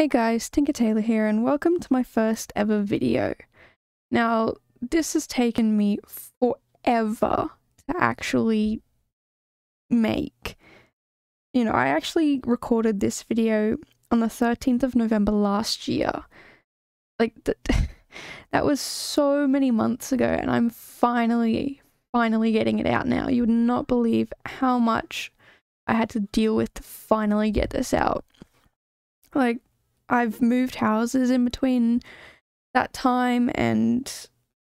Hey guys, TinkerTaylor here and welcome to my first ever video. Now, this has taken me forever to actually make. You know, I actually recorded this video on the 13th of November last year. Like, that was so many months ago and I'm finally getting it out now. You would not believe how much I had to deal with to finally get this out. Like, I've moved houses in between that time and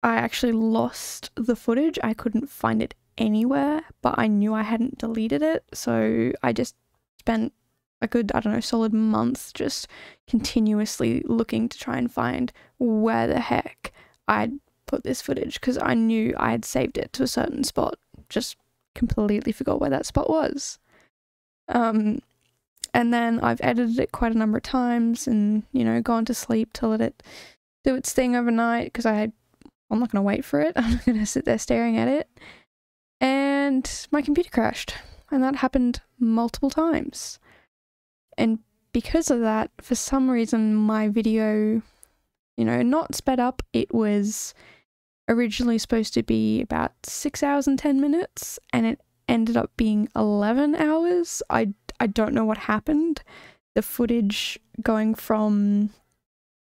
I actually lost the footage. I couldn't find it anywhere, but I knew I hadn't deleted it. So I just spent a good, I don't know, solid month just continuously looking to try and find where the heck I'd put this footage, because I knew I had saved it to a certain spot. Just completely forgot where that spot was. And then I've edited it quite a number of times and, you know, gone to sleep to let it do its thing overnight because I'm not going to wait for it. I'm not going to sit there staring at it. And my computer crashed. And that happened multiple times. And because of that, for some reason, my video, you know, not sped up. It was originally supposed to be about 6 hours and 10 minutes and it ended up being 11 hours. I don't know what happened. The footage going from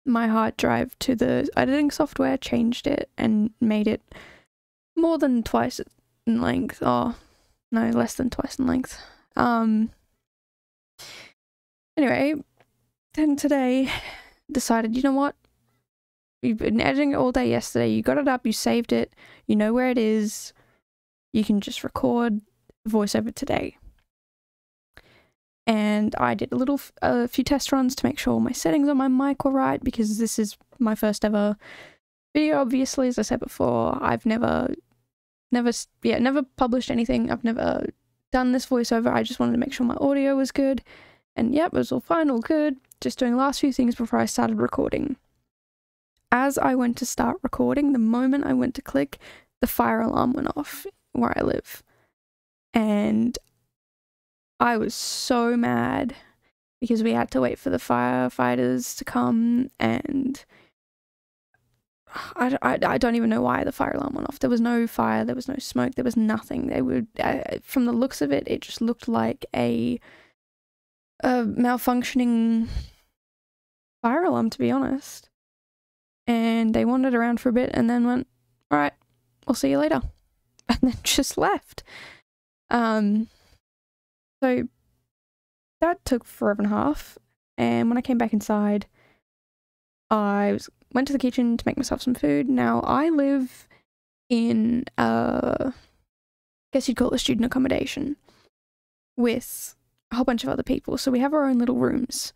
my hard drive to the editing software changed it and made it more than twice in length. Oh, no, less than twice in length. Anyway, then today decided, you know what? You've been editing it all day yesterday. You got it up, you saved it, you know where it is. You can just record the voiceover today. And I did a few test runs to make sure all my settings on my mic were right, because this is my first ever video. Obviously, as I said before, I've never published anything. I've never done this voiceover. I just wanted to make sure my audio was good. And yep, it was all fine, all good. Just doing the last few things before I started recording. As I went to start recording, the moment I went to click, the fire alarm went off where I live. And I was so mad because we had to wait for the firefighters to come, and I don't even know why the fire alarm went off. There was no fire, there was no smoke, there was nothing. They would, from the looks of it, it just looked like a malfunctioning fire alarm, to be honest. And they wandered around for a bit and then went, all right, we'll see you later. And then just left. So that took forever and a half, and when I came back inside, I went to the kitchen to make myself some food. Now, I live in, I guess you'd call it student accommodation, with a whole bunch of other people. So we have our own little rooms,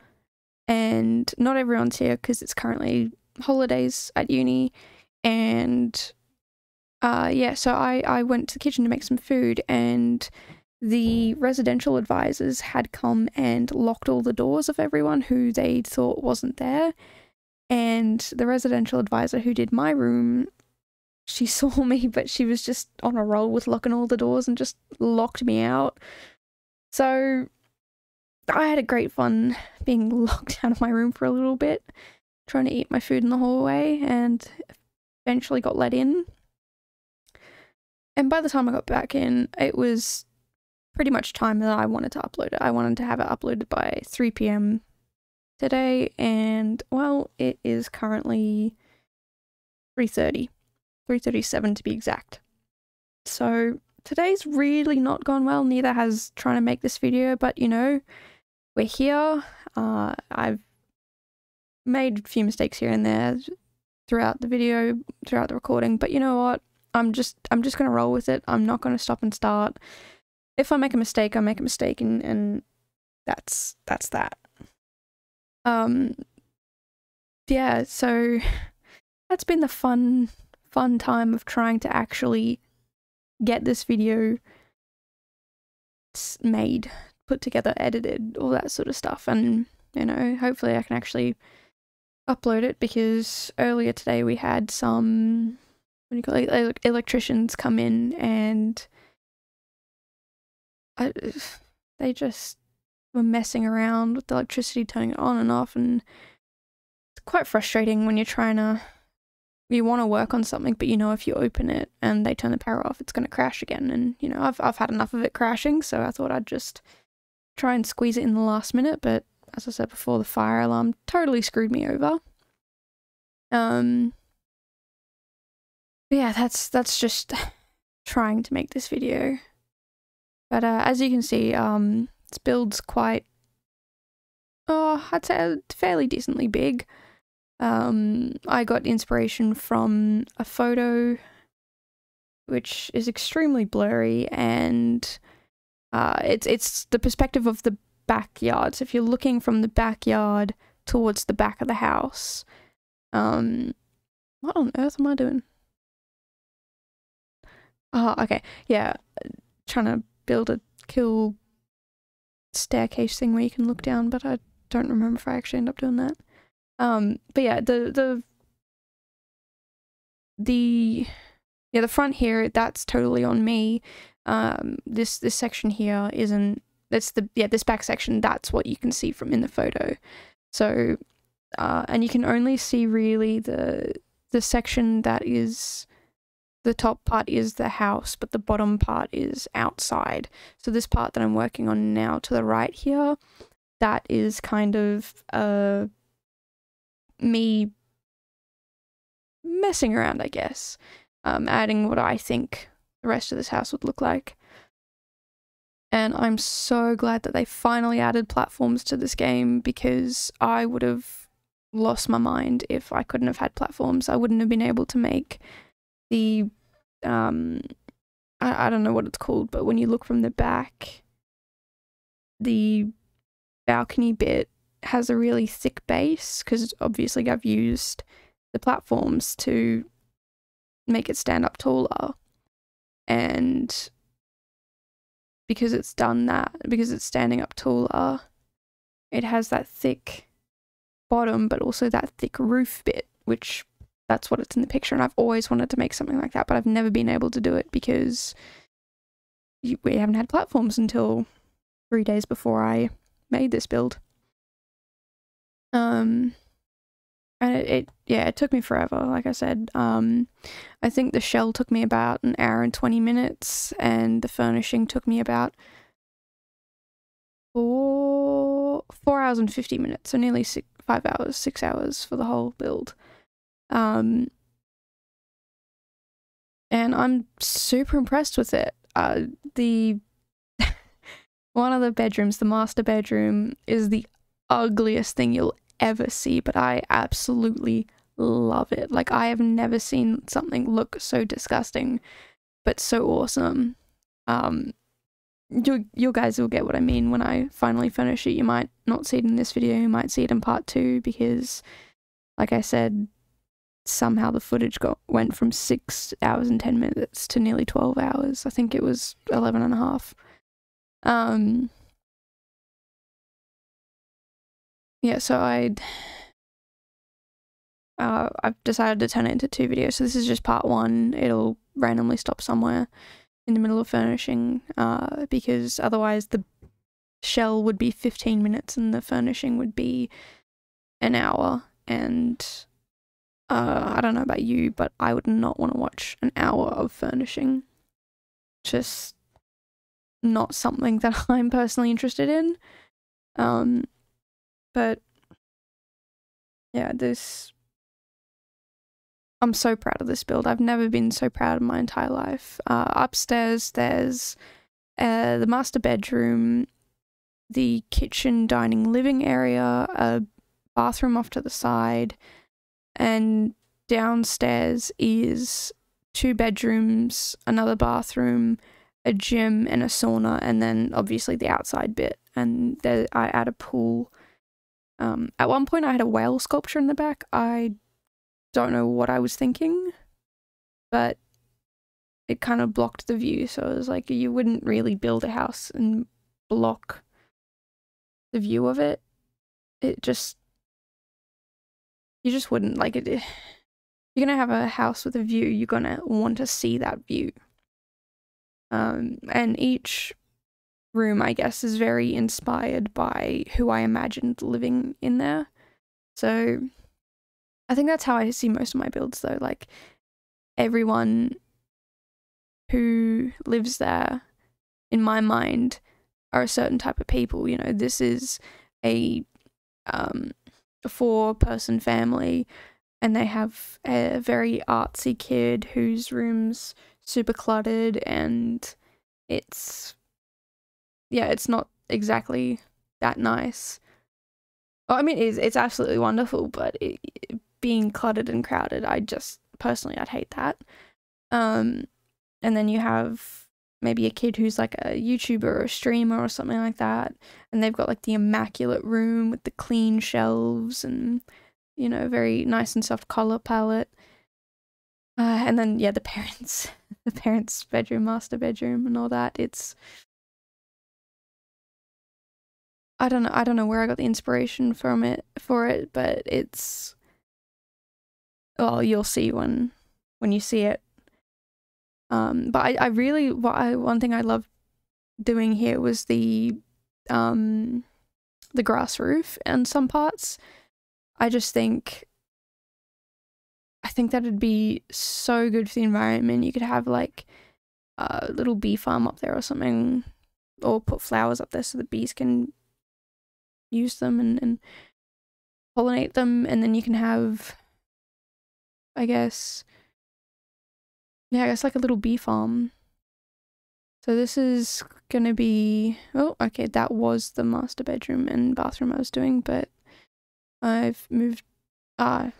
and not everyone's here because it's currently holidays at uni, and yeah, so I went to the kitchen to make some food, and the residential advisors had come and locked all the doors of everyone who they thought wasn't there. And the residential advisor who did my room, she saw me, but she was just on a roll with locking all the doors and just locked me out. So I had a great fun being locked out of my room for a little bit, trying to eat my food in the hallway, and eventually got let in. And by the time I got back in, it was pretty much time that I wanted to upload it. I wanted to have it uploaded by 3 PM today, and well, it is currently 3:30, 3:37 to be exact. So today's really not gone well, neither has trying to make this video, but you know, we're here. I've made a few mistakes here and there throughout the video, throughout the recording, but you know what? I'm just gonna roll with it. I'm not gonna stop and start. If I make a mistake, I make a mistake, and that's that. Yeah, so that's been the fun time of trying to actually get this video made, put together, edited, all that sort of stuff. And, you know, hopefully I can actually upload it, because earlier today we had some, what do you call it, electricians come in, and they just were messing around with the electricity, turning it on and off, and it's quite frustrating when you're trying to, you want to work on something, but you know if you open it and they turn the power off, it's going to crash again. And you know, I've had enough of it crashing, so I thought I'd just try and squeeze it in the last minute. But as I said before, the fire alarm totally screwed me over. Yeah, that's just trying to make this video. But as you can see, this build's quite, oh, I'd say fairly decently big. I got inspiration from a photo which is extremely blurry, and it's the perspective of the backyard. So if you're looking from the backyard towards the back of the house, what on earth am I doing? Oh, okay, yeah, trying to build a kill staircase thing where you can look down, but I don't remember if I actually end up doing that. But yeah, the front here, that's totally on me. This section here isn't, that's the, yeah, this back section, that's what you can see from in the photo. So, and you can only see really the section that is, the top part is the house, but the bottom part is outside. So this part that I'm working on now to the right here, that is kind of, me messing around, I guess, adding what I think the rest of this house would look like. And I'm so glad that they finally added platforms to this game, because I would have lost my mind if I couldn't have had platforms. I wouldn't have been able to make the I don't know what it's called, but when you look from the back, the balcony bit has a really thick base, because obviously I've used the platforms to make it stand up taller, and because it's done that, because it's standing up taller, it has that thick bottom but also that thick roof bit, which that's what it's in the picture. And I've always wanted to make something like that, but I've never been able to do it because we haven't had platforms until 3 days before I made this build. And it took me forever, like I said. I think the shell took me about an hour and 20 minutes, and the furnishing took me about 4 hours and 50 minutes, so nearly 5 hours, 6 hours for the whole build. And I'm super impressed with it. The one of the bedrooms, the master bedroom, is the ugliest thing you'll ever see, but I absolutely love it. Like, I have never seen something look so disgusting but so awesome. You guys will get what I mean when I finally finish it. You might not see it in this video, you might see it in part 2, because like I said, somehow the footage went from 6 hours and 10 minutes to nearly 12 hours. I think it was 11 and a half. Yeah, so I've decided to turn it into 2 videos. So this is just part 1. It'll randomly stop somewhere in the middle of furnishing, because otherwise the shell would be 15 minutes and the furnishing would be an hour. And I don't know about you, but I would not want to watch an hour of furnishing. Just not something that I'm personally interested in. But yeah, I'm so proud of this build. I've never been so proud in my entire life. Upstairs, there's the master bedroom, the kitchen, dining, living area, a bathroom off to the side, and downstairs is 2 bedrooms, another bathroom, a gym, and a sauna, and then obviously the outside bit. And there, I add a pool. At one point I had a whale sculpture in the back. I don't know what I was thinking, but it kind of blocked the view, so it was like, you wouldn't really build a house and block the view of it. It just, you just wouldn't, like, it, you're gonna have a house with a view, you're gonna want to see that view. And each room, I guess, is very inspired by who I imagined living in there. So I think that's how I see most of my builds, though. Like, everyone who lives there, in my mind, are a certain type of people. You know, this is a 4-person family, and they have a very artsy kid whose room's super cluttered, and it's, yeah, it's not exactly that nice. Well, I mean, it's absolutely wonderful, but it being cluttered and crowded, I just, personally, I'd hate that. And then you have maybe a kid who's like a YouTuber or a streamer or something like that, and they've got like the immaculate room with the clean shelves and, you know, very nice and soft color palette. And then, yeah, the parents' bedroom, master bedroom and all that. It's, I don't know where I got the inspiration for it, but it's, well, you'll see when you see it. But one thing I loved doing here was the grass roof and some parts. I think that'd be so good for the environment. You could have like a little bee farm up there or something, or put flowers up there so the bees can use them and pollinate them, and then you can have, I guess like a little bee farm. So this is gonna be, oh, okay, that was the master bedroom and bathroom I was doing, but I've moved,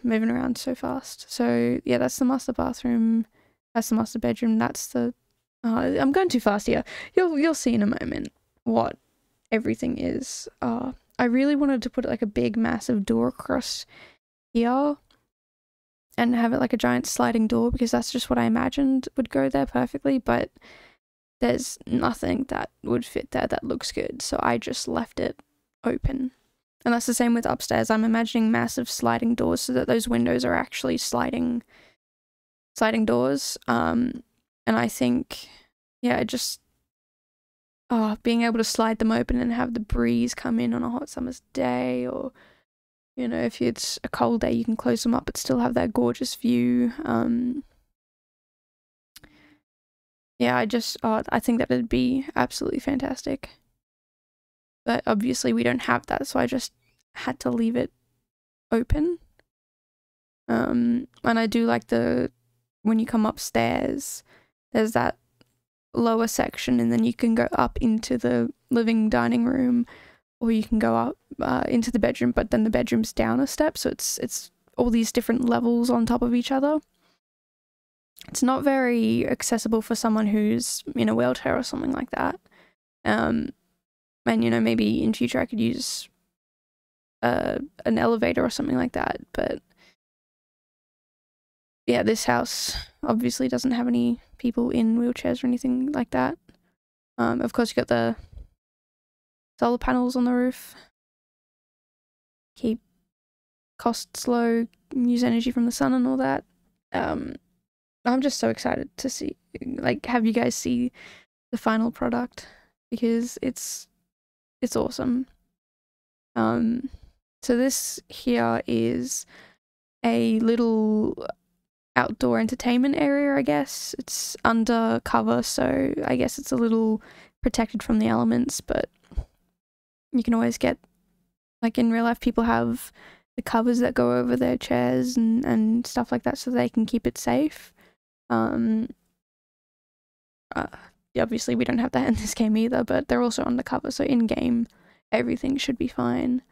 moving around so fast. So yeah, that's the master bathroom, that's the master bedroom, that's the, I'm going too fast here. You'll see in a moment what everything is. I really wanted to put like a big massive door across here and have it like a giant sliding door, because that's just what I imagined would go there perfectly, but there's nothing that would fit there that looks good, so I just left it open. And that's the same with upstairs. I'm imagining massive sliding doors so that those windows are actually sliding doors. And I think, yeah, just being able to slide them open and have the breeze come in on a hot summer's day, or, you know, if it's a cold day, you can close them up but still have that gorgeous view. Yeah, I think that it'd be absolutely fantastic. But obviously we don't have that, so I just had to leave it open. And I do like when you come upstairs, there's that lower section, and then you can go up into the living dining room, or you can go up into the bedroom, but then the bedroom's down a step, so it's all these different levels on top of each other. It's not very accessible for someone who's in a wheelchair or something like that. And, you know, maybe in future I could use an elevator or something like that. But yeah, this house obviously doesn't have any people in wheelchairs or anything like that. Of course, you got the solar panels on the roof. Keep costs low, use energy from the sun and all that. I'm just so excited to see, like, have you guys see the final product, because it's awesome. So this here is a little outdoor entertainment area, I guess. It's under cover, so I guess it's a little protected from the elements, but you can always get, like in real life, people have the covers that go over their chairs and stuff like that so they can keep it safe. Obviously, we don't have that in this game either, but they're also undercover, so in-game, everything should be fine.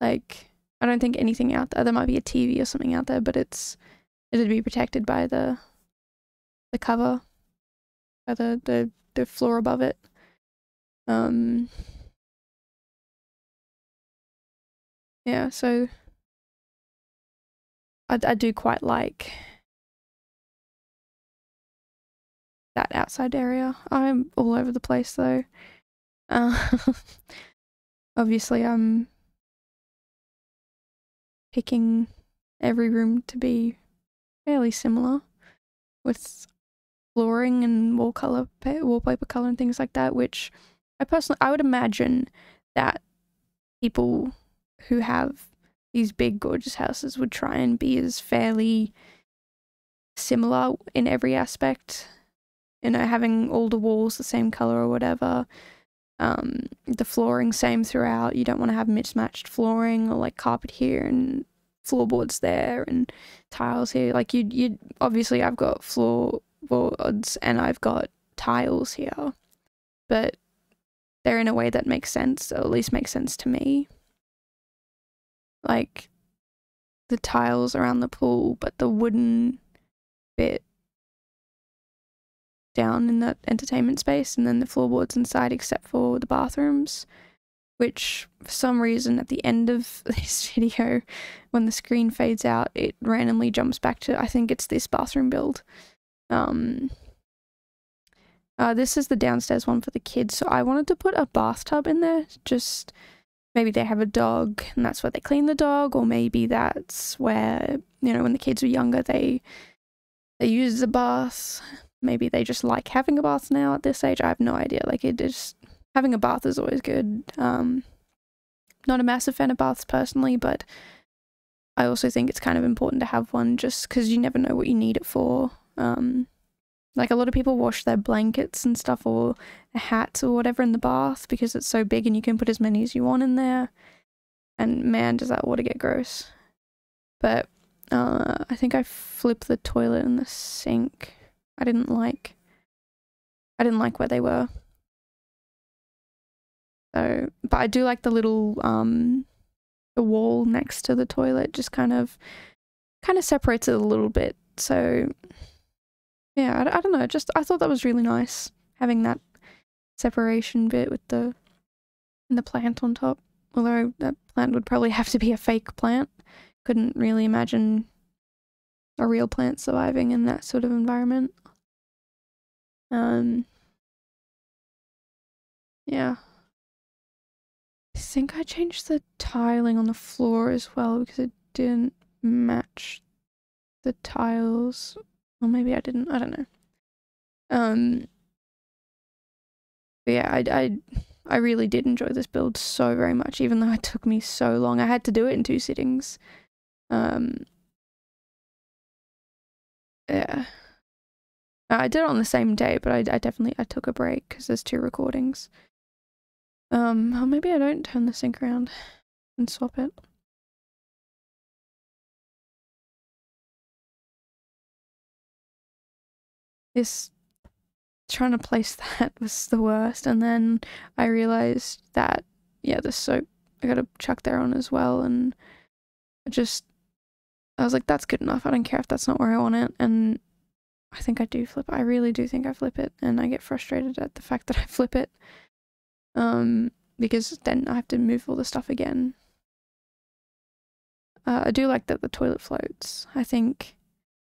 Like, I don't think anything out there, might be a TV or something out there, but it'd be protected by the cover, by the floor above it. Yeah, so I do quite like that outside area. I'm all over the place though. Obviously I'm picking every room to be fairly similar with flooring and wallpaper color and things like that, which I would imagine that people who have these big gorgeous houses would try and be as fairly similar in every aspect, you know, having all the walls the same color or whatever, the flooring same throughout. You don't want to have mismatched flooring, or like carpet here and floorboards there and tiles here. Like you obviously, I've got floorboards and I've got tiles here, but they're in a way that makes sense, or at least makes sense to me. Like the tiles around the pool, but the wooden bit down in the entertainment space, and then the floorboards inside except for the bathrooms, which for some reason at the end of this video, when the screen fades out, it randomly jumps back to, I think it's this bathroom build. This is the downstairs one for the kids, so I wanted to put a bathtub in there. Just maybe they have a dog and that's where they clean the dog, or maybe that's where, you know, when the kids were younger they used the bath. Maybe they just like having a bath now at this age. I have no idea. Like, it just, having a bath is always good. Not a massive fan of baths personally, but I also think it's kind of important to have one, just because you never know what you need it for. Like, a lot of people wash their blankets and stuff, or hats or whatever, in the bath because it's so big and you can put as many as you want in there. And man, does that water get gross. But I think I flipped the toilet and the sink. I didn't like where they were. So, but I do like the little the wall next to the toilet. Just kind of separates it a little bit. So yeah, I don't know. Just, I thought that was really nice, having that separation bit with the plant on top. Although that plant would probably have to be a fake plant. Couldn't really imagine a real plant surviving in that sort of environment. Yeah. I think I changed the tiling on the floor as well, because it didn't match the tiles. Or maybe I didn't, I don't know. But yeah, I really did enjoy this build so very much, even though it took me so long. I had to do it in 2 sittings. Yeah, I did it on the same day, but I took a break because there's 2 recordings. Or maybe I don't turn the sink around and swap it. This, trying to place that was the worst, and then I realized that, yeah, the soap, I gotta chuck that on as well, and I was like, that's good enough. I don't care if that's not where I want it. And I think I do flip it. I really do think I flip it. And I get frustrated at the fact that I flip it. Because then I have to move all the stuff again. I do like that the toilet floats. I think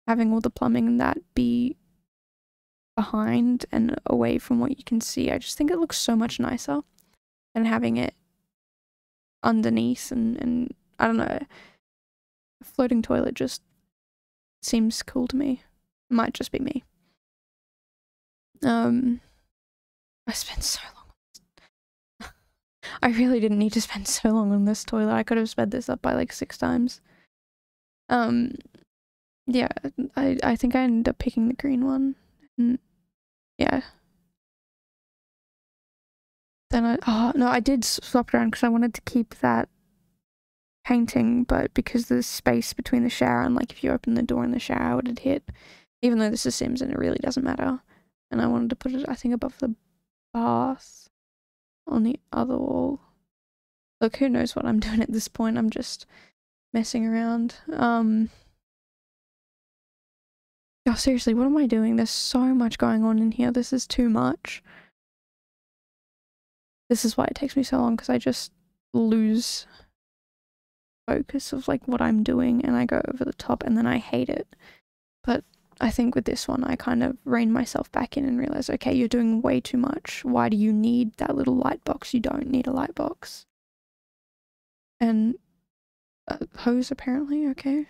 having all the plumbing and that be behind and away from what you can see, I just think it looks so much nicer than having it underneath and I don't know. A floating toilet just seems cool to me. Might just be me. I spent so long on this. I really didn't need to spend so long on this toilet. I could have sped this up by like 6 times. Yeah, I think I ended up picking the green one. And yeah. Then oh no, I did swap it around because I wanted to keep that painting, but because there's space between the shower and, like, if you open the door in the shower, it'd hit, even though this is Sims and it really doesn't matter. And I wanted to put it, I think, above the bath on the other wall. Look, who knows what I'm doing at this point. I'm just messing around. Oh, seriously, what am I doing? There's so much going on in here. This is too much. This is why it takes me so long, because I just lose focus of like what I'm doing and I go over the top and then I hate it. But I think with this one I kind of rein myself back in and realize, okay, you're doing way too much. Why do you need that little light box? You don't need a light box. And hose apparently, okay.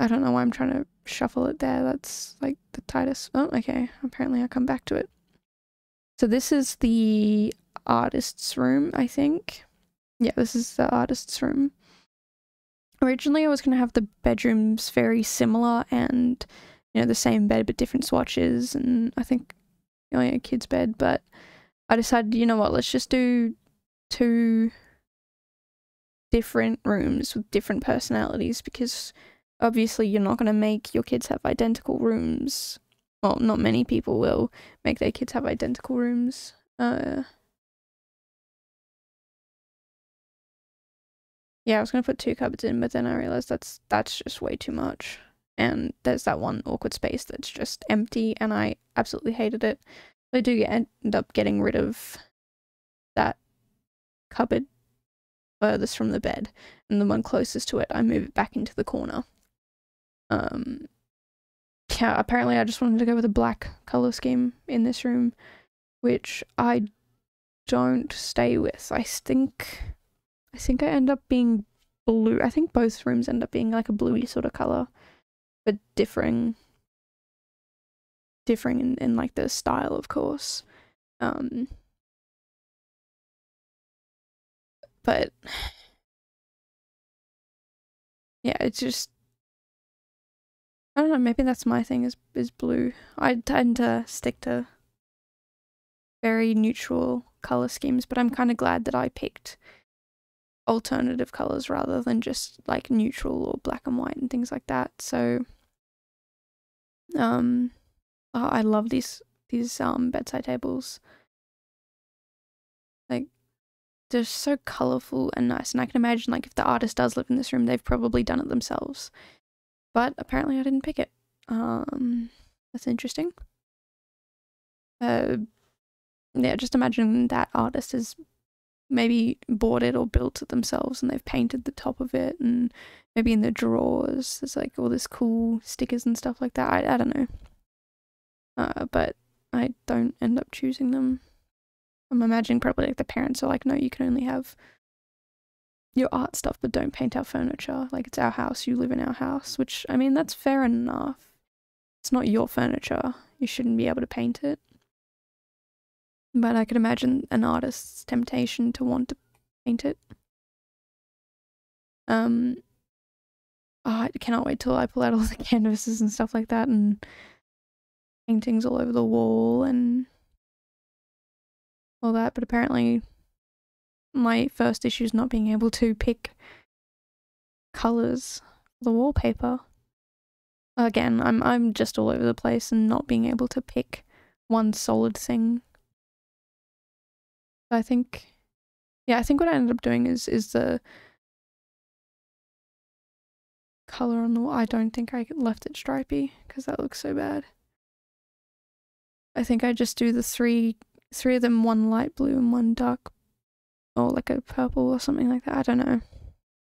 I don't know why I'm trying to shuffle it there. That's like the tightest. Oh, okay. Apparently I'll come back to it. So this is the artist's room, I think. Yeah, this is the artist's room. Originally I was going to have the bedrooms very similar and, you know, the same bed but different swatches, and I think only a kid's bed, but I decided, you know what, let's just do two different rooms with different personalities, because obviously you're not going to make your kids have identical rooms. Well, not many people will make their kids have identical rooms. Yeah, I was going to put two cupboards in, but then I realised that's just way too much. And there's that one awkward space that's just empty, and I absolutely hated it. I do end up getting rid of that cupboard furthest from the bed, and the one closest to it, I move it back into the corner. Yeah, apparently I just wanted to go with a black colour scheme in this room, which I don't stay with. I think I end up being blue. I think both rooms end up being like a bluey sort of colour, but differing in like the style, of course. But yeah, it's just, I don't know, maybe that's my thing is blue. I tend to stick to very neutral colour schemes, but I'm kind of glad that I picked alternative colours rather than just like neutral or black and white and things like that. So oh, I love these bedside tables. Like, they're so colourful and nice, and I can imagine, like, if the artist does live in this room, they've probably done it themselves. But apparently I didn't pick it. That's interesting. Yeah, just imagine that artist has maybe bought it or built it themselves, and they've painted the top of it, and maybe in the drawers there's like all this cool stickers and stuff like that. I don't know. But I don't end up choosing them. I'm imagining probably like the parents are like, no, you can only have your art stuff, but don't paint our furniture. Like, it's our house, you live in our house, which, I mean, that's fair enough. It's not your furniture. You shouldn't be able to paint it. But I could imagine an artist's temptation to want to paint it. Oh, I cannot wait till I pull out all the canvases and stuff like that, and paintings all over the wall and all that. But apparently my first issue is not being able to pick colours for the wallpaper. Again, I'm just all over the place and not being able to pick one solid thing. I think, yeah, I think what I ended up doing is the colour on the wall. I don't think I left it stripy because that looks so bad. I think I just do the three of them, one light blue and one dark, or like a purple or something like that. I don't know.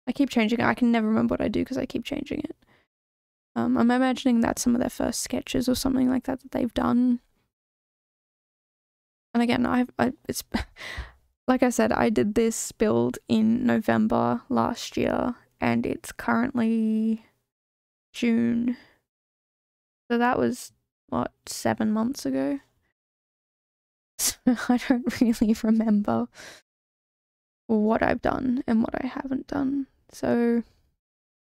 I keep changing it. I can never remember what I do because I keep changing it. I'm imagining that's some of their first sketches or something like that that they've done. And again, it's like I said, I did this build in November last year, and it's currently June. So that was, what, 7 months ago? So I don't really remember what I've done and what I haven't done. So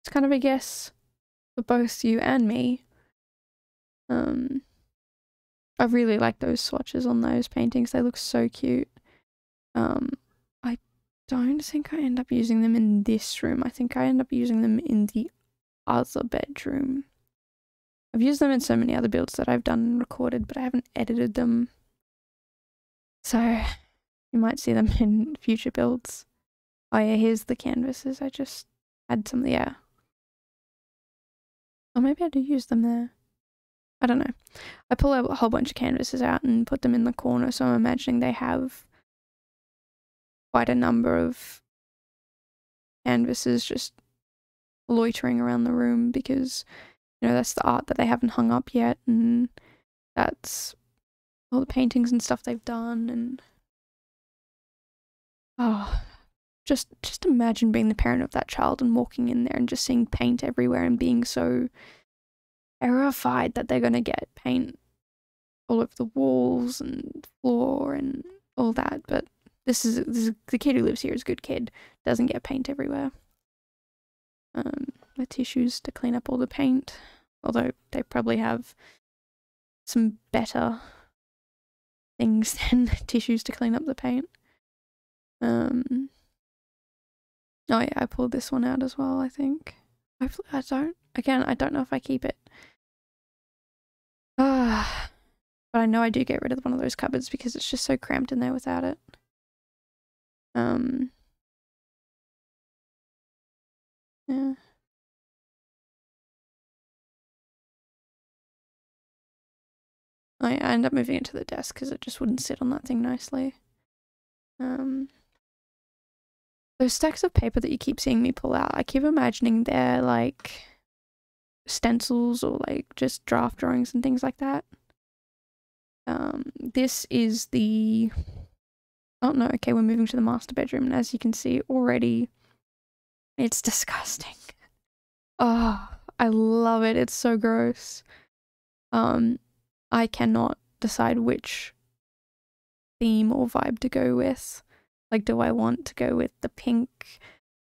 it's kind of a guess for both you and me. I really like those swatches on those paintings. They look so cute. I don't think I end up using them in this room. I think I end up using them in the other bedroom. I've used them in so many other builds that I've done and recorded, but I haven't edited them. So you might see them in future builds. Oh yeah, here's the canvases. I just had some, yeah. Or maybe I do use them there. I don't know. I pull a whole bunch of canvases out and put them in the corner, so I'm imagining they have quite a number of canvases just loitering around the room because, you know, that's the art that they haven't hung up yet, and that's all the paintings and stuff they've done. And oh, Just imagine being the parent of that child and walking in there and just seeing paint everywhere and being so terrified that they're going to get paint all over the walls and floor and all that. But this is the kid who lives here is a good kid, doesn't get paint everywhere. The tissues to clean up all the paint, although they probably have some better things than tissues to clean up the paint. Oh yeah, I pulled this one out as well, I think. Hopefully I don't. Again, I don't know if I keep it. But I know I do get rid of one of those cupboards because it's just so cramped in there without it. Yeah. I end up moving it to the desk because it just wouldn't sit on that thing nicely. Those stacks of paper that you keep seeing me pull out, I keep imagining they're like stencils or like just draft drawings and things like that. This is the... Oh no, okay, we're moving to the master bedroom, and as you can see already, it's disgusting. Oh, I love it. It's so gross. I cannot decide which theme or vibe to go with. Like, do I want to go with the pink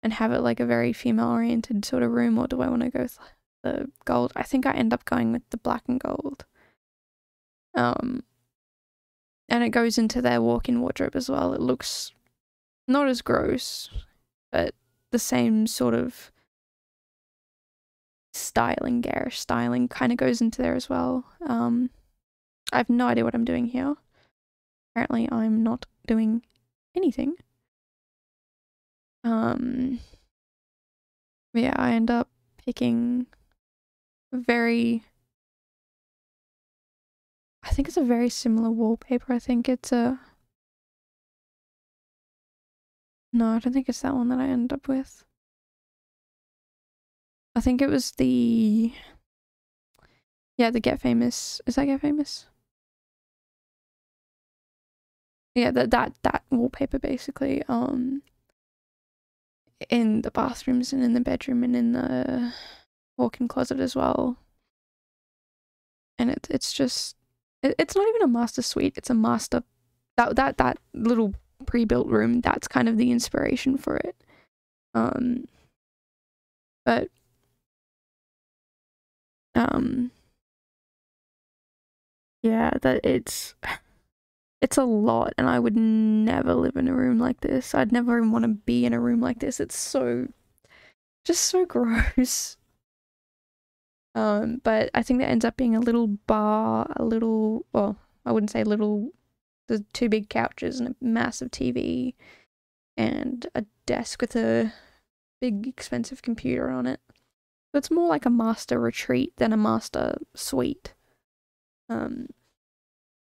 and have it like a very female-oriented sort of room, or do I want to go with the gold? I think I end up going with the black and gold. And it goes into their walk-in wardrobe as well. It looks not as gross, but the same sort of styling, garish styling kind of goes into there as well. I have no idea what I'm doing here. Apparently I'm not doing anything. Yeah, I end up picking a very... I think it's a very similar wallpaper. I think it's a... No, I don't think it's that one that I ended up with. I think it was the... Yeah, the Get Famous. Is that Get Famous? Yeah, that wallpaper basically. In the bathrooms and in the bedroom and in the walk-in closet as well. And it's just... It's not even a master suite, it's a master... That little pre-built room, that's kind of the inspiration for it. Yeah, that it's a lot, and I would never live in a room like this. I'd never even want to be in a room like this. It's so... just so gross. But I think that ends up being a little bar, a little... well, I wouldn't say little... the two big couches and a massive TV and a desk with a big expensive computer on it. So it's more like a master retreat than a master suite. You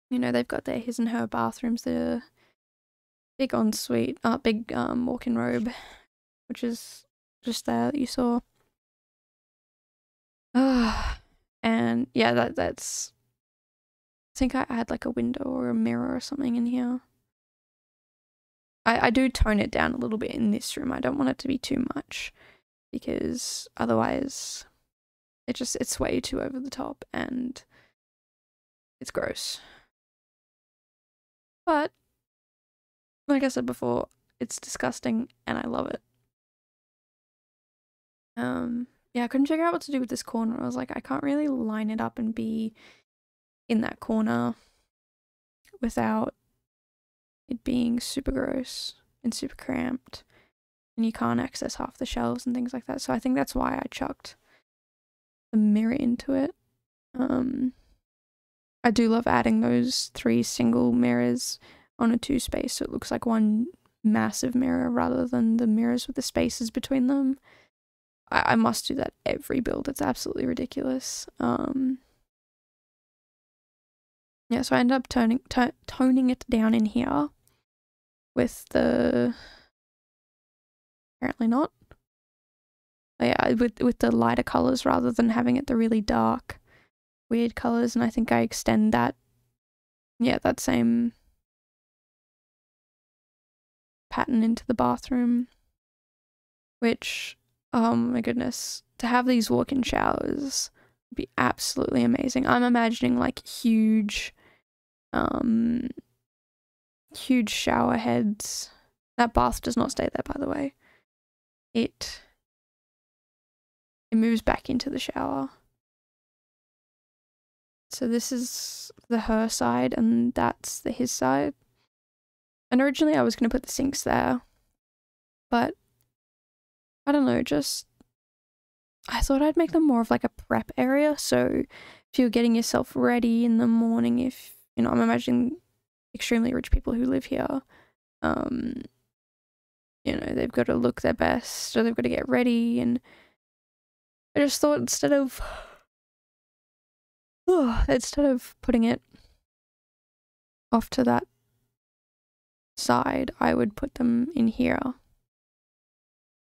know, they've got their his and her bathrooms, their big ensuite, big walk-in robe, which is just there that you saw. And yeah, that's... I think I had like a window or a mirror or something in here. I do tone it down a little bit in this room. I don't want it to be too much because otherwise it's way too over the top and it's gross. But like I said before, it's disgusting and I love it. Yeah, I couldn't figure out what to do with this corner. I was like, I can't really line it up and be in that corner without it being super gross and super cramped, and you can't access half the shelves and things like that. So I think that's why I chucked the mirror into it. I do love adding those three single mirrors on a two space, so it looks like one massive mirror rather than the mirrors with the spaces between them. I must do that every build. It's absolutely ridiculous. Yeah, so I ended up toning it down in here with the... Apparently not. Yeah, with the lighter colours rather than having it the really dark, weird colours. And I think I extend that, yeah, that same pattern into the bathroom, which, oh my goodness, to have these walk-in showers would be absolutely amazing. I'm imagining like huge, huge shower heads. That bath does not stay there, by the way. It moves back into the shower. So this is the her side and that's the his side. And originally I was going to put the sinks there, but I don't know, just I thought I'd make them more of like a prep area. So if you're getting yourself ready in the morning, if, you know, I'm imagining extremely rich people who live here, you know, they've got to look their best, so they've got to get ready. And I just thought instead of putting it off to that side, I would put them in here.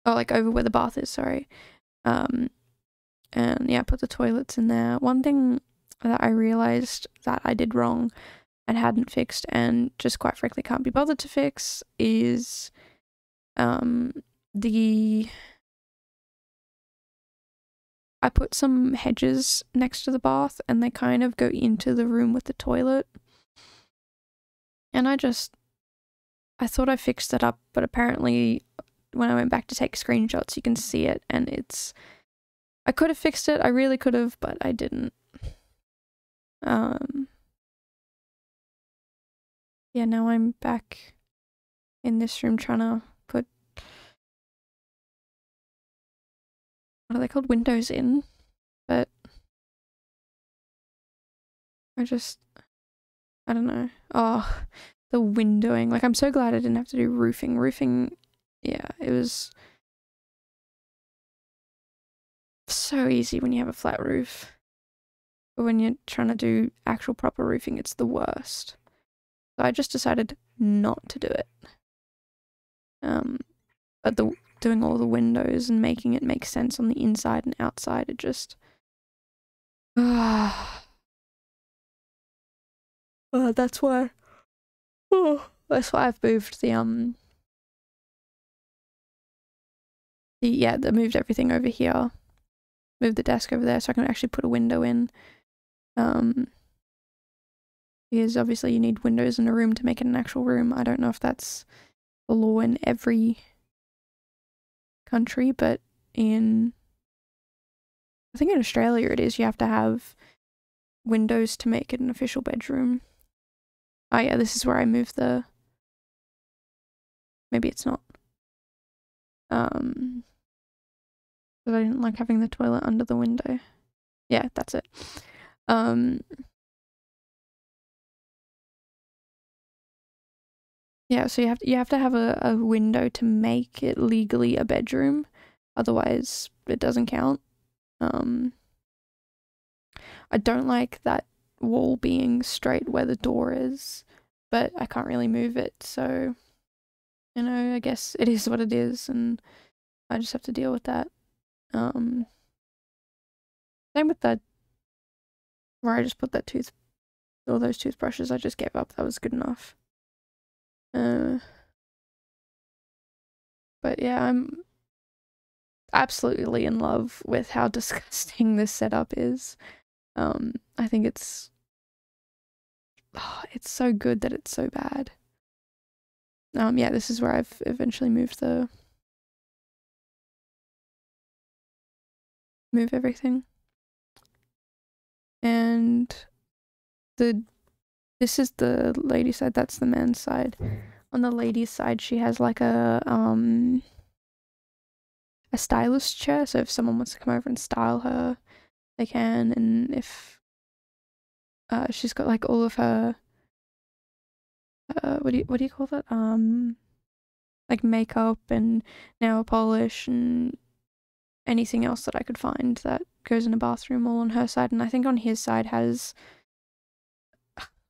Oh, like over where the bath is, sorry. And yeah, put the toilets in there. One thing that I realized that I did wrong and hadn't fixed, and just quite frankly can't be bothered to fix, is I put some hedges next to the bath and they kind of go into the room with the toilet. And I thought I fixed that up, but apparently when I went back to take screenshots, you can see it, and I could have fixed it, I really could have, but I didn't. Yeah, now I'm back in this room trying to put, what are they called? Windows in, but I don't know. Oh, the windowing. Like, I'm so glad I didn't have to do roofing. Roofing, yeah, it was so easy when you have a flat roof. But when you're trying to do actual proper roofing, it's the worst. So I just decided not to do it. But doing all the windows and making it make sense on the inside and outside, it just... that's why I've moved I moved everything over here. Moved the desk over there so I can actually put a window in. Because obviously you need windows in a room to make it an actual room. I don't know if that's the law in every country, but I think in Australia it is. You have to have windows to make it an official bedroom. Oh yeah, this is where I moved the... Maybe it's not. But I didn't like having the toilet under the window. Yeah, that's it. Yeah, so you have to have a window to make it legally a bedroom. Otherwise, it doesn't count. I don't like that wall being straight where the door is, but I can't really move it, so, you know, I guess it is what it is, and I just have to deal with that. Same with that, where I just put that all those toothbrushes, I just gave up. That was good enough. But yeah, I'm absolutely in love with how disgusting this setup is. I think it's so good that it's so bad. Yeah, this is where I've eventually move everything. And this is the lady's side, that's the man's side. On the lady's side, she has like a stylist chair, so if someone wants to come over and style her, they can. And if she's got like all of her what do you call that, like makeup and nail polish and anything else that I could find that goes in a bathroom, all on her side. And I think on his side has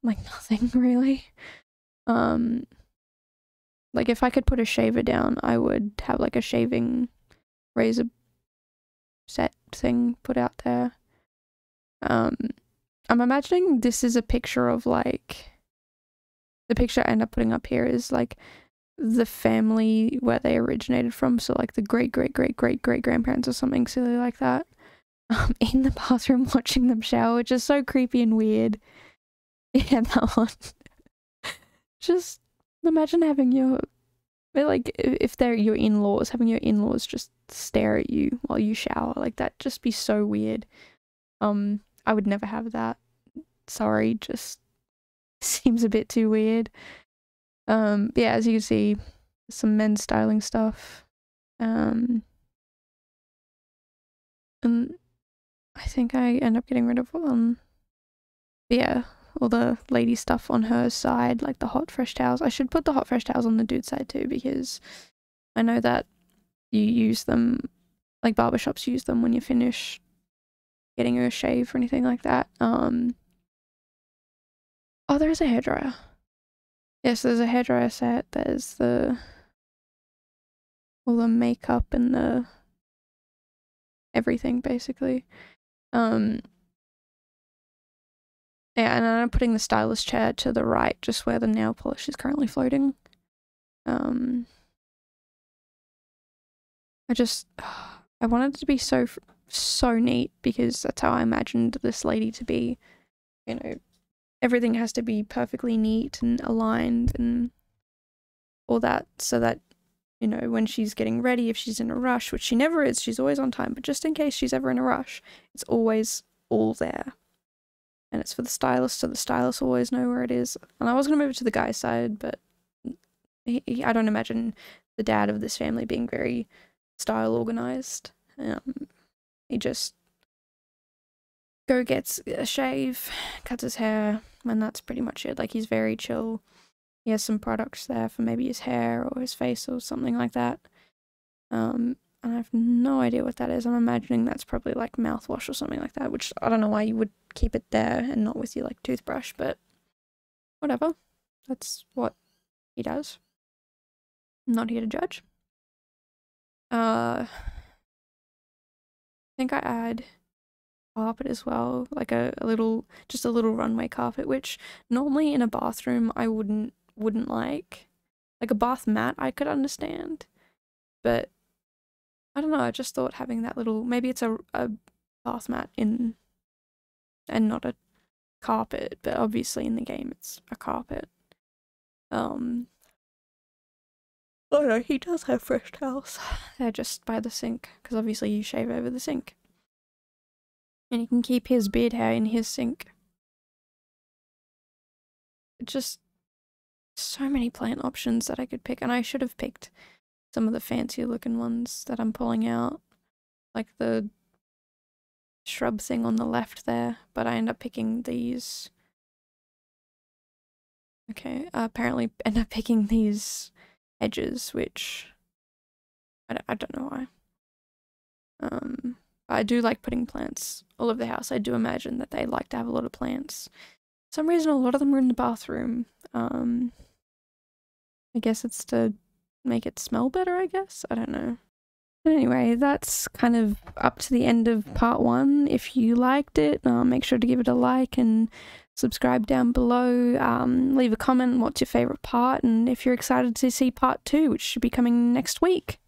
like nothing really. Like if I could put a shaver down, I would have like a shaving razor set thing put out there. I'm imagining this is a picture of like the picture I end up putting up here is like the family where they originated from, so like the great-great-great-great-great-grandparents or something silly like that, in the bathroom watching them shower, which is so creepy and weird. Yeah, that one. Just imagine having your, like, if they're your in-laws, having your in-laws just stare at you while you shower, like, that'd just be so weird. I would never have that. Sorry, just seems a bit too weird. Yeah, as you can see, some men's styling stuff. And I think I end up getting rid of yeah, all the lady stuff on her side, like the hot fresh towels. I should put the hot fresh towels on the dude's side too, because I know that you use them, like barbershops use them when you finish getting a shave or anything like that. Oh, there is a hairdryer. Yes, there's a hairdryer set. There's the all the makeup and the everything basically. Yeah, and I'm putting the stylus chair to the right, just where the nail polish is currently floating. I wanted it to be so neat, because that's how I imagined this lady to be. You know, everything has to be perfectly neat and aligned and all that, so that, you know, when she's getting ready, if she's in a rush, which she never is, she's always on time, but just in case she's ever in a rush, it's always all there. And it's for the stylist, so the stylist will always know where it is. And I was going to move it to the guy's side, but I don't imagine the dad of this family being very style organized. He just gets a shave, cuts his hair, and that's pretty much it. Like, he's very chill. He has some products there for maybe his hair or his face or something like that. And I have no idea what that is. I'm imagining that's probably like mouthwash or something like that, which I don't know why you would keep it there and not with your like toothbrush, but whatever. That's what he does. I'm not here to judge. I think I add carpet as well, like a little runway carpet, which normally in a bathroom I wouldn't like a bath mat I could understand, but I don't know, I just thought having that little, maybe it's a bath mat in, and not a carpet, but obviously in the game it's a carpet. Oh no, he does have fresh towels. They're just by the sink, because obviously you shave over the sink. And he can keep his beard hair in his sink. Just so many plant options that I could pick, and I should have picked some of the fancier looking ones that I'm pulling out, like the shrub thing on the left there, but I end up picking these. Okay, I apparently end up picking these edges, which I don't know why. I do like putting plants all over the house. I do imagine that they like to have a lot of plants. For some reason, a lot of them are in the bathroom. I guess it's to make it smell better, I guess? I don't know. But anyway, that's kind of up to the end of part one. If you liked it, make sure to give it a like and subscribe down below. Leave a comment, what's your favourite part, and if you're excited to see part 2, which should be coming next week.